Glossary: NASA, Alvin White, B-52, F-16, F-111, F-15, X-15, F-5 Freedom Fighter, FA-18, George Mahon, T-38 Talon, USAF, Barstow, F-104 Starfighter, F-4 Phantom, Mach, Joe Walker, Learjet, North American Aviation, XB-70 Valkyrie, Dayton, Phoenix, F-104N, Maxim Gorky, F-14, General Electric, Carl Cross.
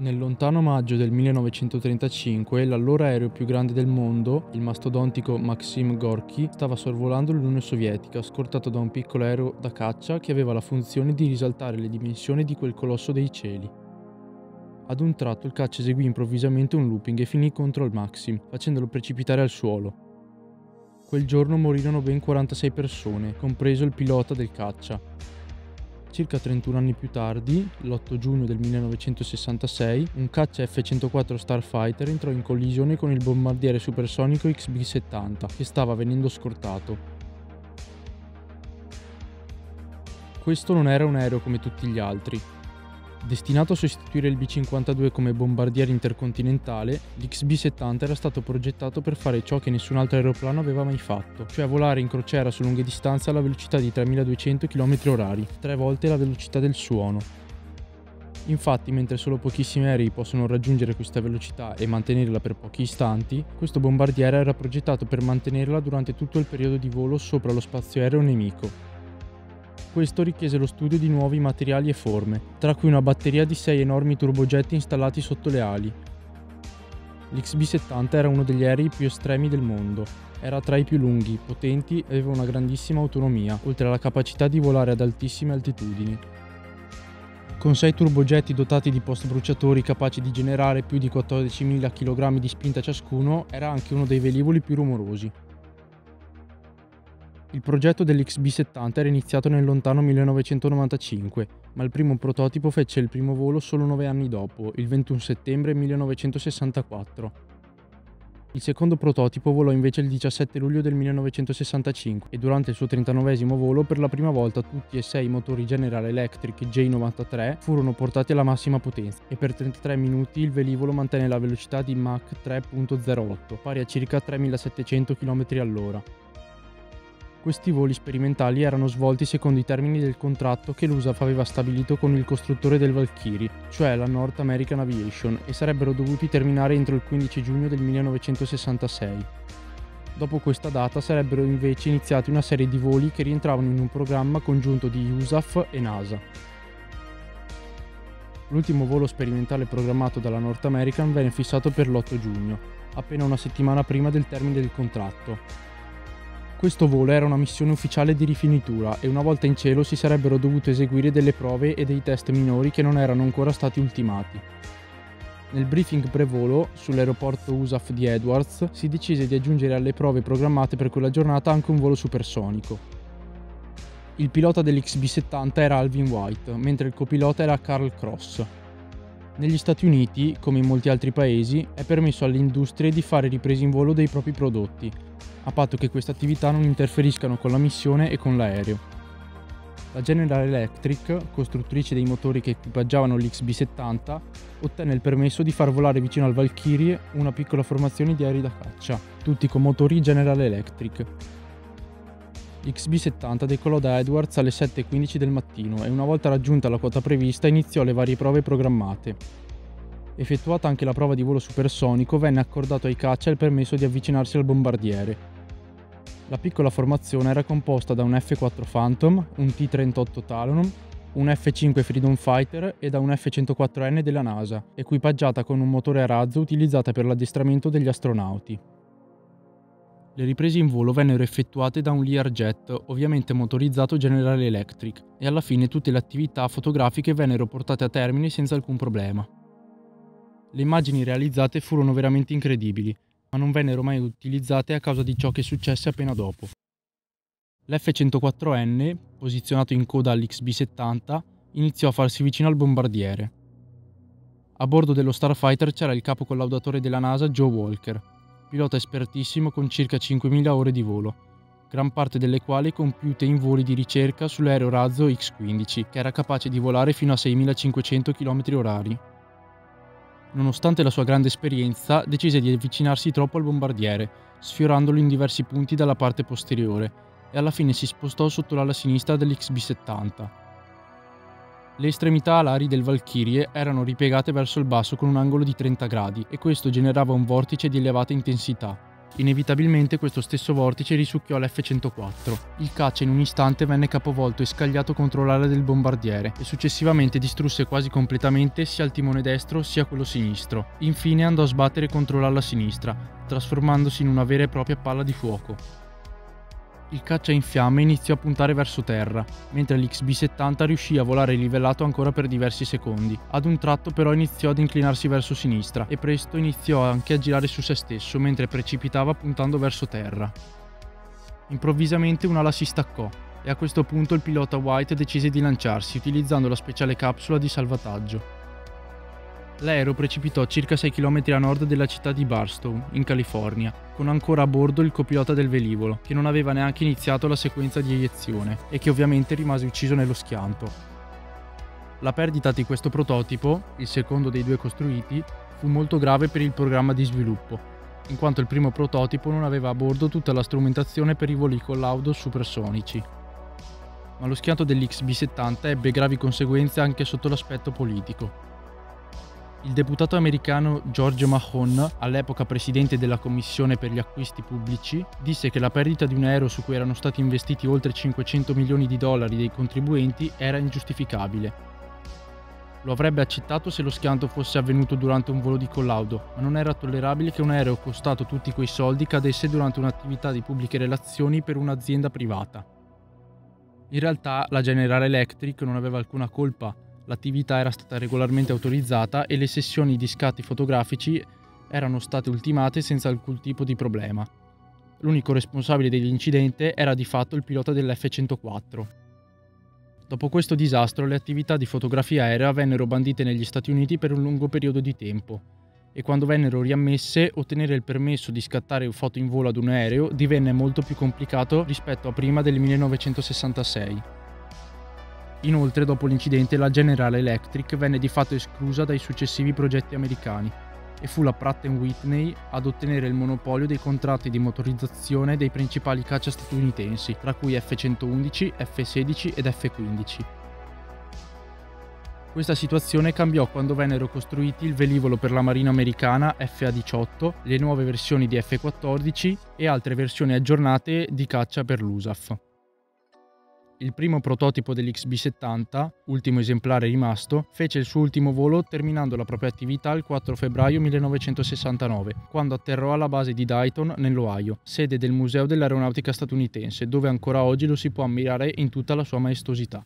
Nel lontano maggio del 1935, l'allora aereo più grande del mondo, il mastodontico Maxim Gorky, stava sorvolando l'Unione Sovietica, scortato da un piccolo aereo da caccia che aveva la funzione di risaltare le dimensioni di quel colosso dei cieli. Ad un tratto il caccia eseguì improvvisamente un looping e finì contro il Maxim, facendolo precipitare al suolo. Quel giorno morirono ben 46 persone, compreso il pilota del caccia. Circa 31 anni più tardi, l'8 giugno del 1966, un caccia F-104 Starfighter entrò in collisione con il bombardiere supersonico XB-70, che stava venendo scortato. Questo non era un aereo come tutti gli altri. Destinato a sostituire il B-52 come bombardiere intercontinentale, l'XB-70 era stato progettato per fare ciò che nessun altro aeroplano aveva mai fatto, cioè volare in crociera su lunghe distanze alla velocità di 3200 km/h, 3 volte la velocità del suono. Infatti, mentre solo pochissimi aerei possono raggiungere questa velocità e mantenerla per pochi istanti, questo bombardiere era progettato per mantenerla durante tutto il periodo di volo sopra lo spazio aereo nemico. Questo richiese lo studio di nuovi materiali e forme, tra cui una batteria di 6 enormi turbogetti installati sotto le ali. L'XB-70 era uno degli aerei più estremi del mondo, era tra i più lunghi, potenti e aveva una grandissima autonomia, oltre alla capacità di volare ad altissime altitudini. Con 6 turbogetti dotati di post-bruciatori capaci di generare più di 14.000 kg di spinta ciascuno, era anche uno dei velivoli più rumorosi. Il progetto dell'XB-70 era iniziato nel lontano 1995, ma il primo prototipo fece il primo volo solo 9 anni dopo, il 21 settembre 1964. Il secondo prototipo volò invece il 17 luglio del 1965 e durante il suo 39esimo volo per la prima volta tutti e 6 i motori General Electric J93 furono portati alla massima potenza e per 33 minuti il velivolo mantenne la velocità di Mach 3.08, pari a circa 3700 km/h. Questi voli sperimentali erano svolti secondo i termini del contratto che l'USAF aveva stabilito con il costruttore del Valkyrie, cioè la North American Aviation, e sarebbero dovuti terminare entro il 15 giugno del 1966. Dopo questa data sarebbero invece iniziati una serie di voli che rientravano in un programma congiunto di USAF e NASA. L'ultimo volo sperimentale programmato dalla North American venne fissato per l'8 giugno, appena una settimana prima del termine del contratto. Questo volo era una missione ufficiale di rifinitura e una volta in cielo si sarebbero dovute eseguire delle prove e dei test minori che non erano ancora stati ultimati. Nel briefing prevolo, sull'aeroporto USAF di Edwards, si decise di aggiungere alle prove programmate per quella giornata anche un volo supersonico. Il pilota dell'XB-70 era Alvin White, mentre il copilota era Carl Cross. Negli Stati Uniti, come in molti altri paesi, è permesso alle industrie di fare riprese in volo dei propri prodotti, a patto che queste attività non interferiscano con la missione e con l'aereo. La General Electric, costruttrice dei motori che equipaggiavano l'XB-70, ottenne il permesso di far volare vicino al Valkyrie una piccola formazione di aerei da caccia, tutti con motori General Electric. L'XB-70 decollò da Edwards alle 7:15 del mattino e una volta raggiunta la quota prevista iniziò le varie prove programmate. Effettuata anche la prova di volo supersonico, venne accordato ai caccia il permesso di avvicinarsi al bombardiere. La piccola formazione era composta da un F-4 Phantom, un T-38 Talon, un F-5 Freedom Fighter e da un F-104N della NASA, equipaggiata con un motore a razzo utilizzata per l'addestramento degli astronauti. Le riprese in volo vennero effettuate da un Learjet, ovviamente motorizzato General Electric, e alla fine tutte le attività fotografiche vennero portate a termine senza alcun problema. Le immagini realizzate furono veramente incredibili, ma non vennero mai utilizzate a causa di ciò che successe appena dopo. L'F-104N, posizionato in coda all'XB-70, iniziò a farsi vicino al bombardiere. A bordo dello Starfighter c'era il capo collaudatore della NASA Joe Walker, pilota espertissimo con circa 5.000 ore di volo, gran parte delle quali compiute in voli di ricerca sull'aereo razzo X-15, che era capace di volare fino a 6.500 km/h. Nonostante la sua grande esperienza, decise di avvicinarsi troppo al bombardiere, sfiorandolo in diversi punti dalla parte posteriore, e alla fine si spostò sotto l'ala sinistra dell'XB-70. Le estremità alari del Valkyrie erano ripiegate verso il basso con un angolo di 30 gradi, e questo generava un vortice di elevata intensità. Inevitabilmente questo stesso vortice risucchiò l'F-104. Il caccia in un istante venne capovolto e scagliato contro l'ala del bombardiere e successivamente distrusse quasi completamente sia il timone destro sia quello sinistro. Infine andò a sbattere contro l'ala sinistra, trasformandosi in una vera e propria palla di fuoco. Il caccia in fiamme iniziò a puntare verso terra, mentre l'XB-70 riuscì a volare livellato ancora per diversi secondi. Ad un tratto però iniziò ad inclinarsi verso sinistra e presto iniziò anche a girare su se stesso mentre precipitava puntando verso terra. Improvvisamente un'ala si staccò e a questo punto il pilota White decise di lanciarsi utilizzando la speciale capsula di salvataggio. L'aereo precipitò circa 6 km a nord della città di Barstow, in California, con ancora a bordo il copilota del velivolo, che non aveva neanche iniziato la sequenza di eiezione e che ovviamente rimase ucciso nello schianto. La perdita di questo prototipo, il secondo dei due costruiti, fu molto grave per il programma di sviluppo, in quanto il primo prototipo non aveva a bordo tutta la strumentazione per i voli con laudo supersonici. Ma lo schianto dell'XB-70 ebbe gravi conseguenze anche sotto l'aspetto politico. Il deputato americano George Mahon, all'epoca presidente della Commissione per gli acquisti pubblici, disse che la perdita di un aereo su cui erano stati investiti oltre 500 milioni di dollari dei contribuenti era ingiustificabile. Lo avrebbe accettato se lo schianto fosse avvenuto durante un volo di collaudo, ma non era tollerabile che un aereo costato tutti quei soldi cadesse durante un'attività di pubbliche relazioni per un'azienda privata. In realtà la General Electric non aveva alcuna colpa. L'attività era stata regolarmente autorizzata e le sessioni di scatti fotografici erano state ultimate senza alcun tipo di problema. L'unico responsabile dell'incidente era di fatto il pilota dell'F-104. Dopo questo disastro le attività di fotografia aerea vennero bandite negli Stati Uniti per un lungo periodo di tempo e quando vennero riammesse ottenere il permesso di scattare foto in volo ad un aereo divenne molto più complicato rispetto a prima del 1966. Inoltre, dopo l'incidente, la General Electric venne di fatto esclusa dai successivi progetti americani e fu la Pratt & Whitney ad ottenere il monopolio dei contratti di motorizzazione dei principali caccia statunitensi, tra cui F-111, F-16 ed F-15. Questa situazione cambiò quando vennero costruiti il velivolo per la Marina americana FA-18, le nuove versioni di F-14 e altre versioni aggiornate di caccia per l'USAF. Il primo prototipo dell'XB-70, ultimo esemplare rimasto, fece il suo ultimo volo terminando la propria attività il 4 febbraio 1969, quando atterrò alla base di Dayton, nell'Ohio, sede del Museo dell'Aeronautica statunitense, dove ancora oggi lo si può ammirare in tutta la sua maestosità.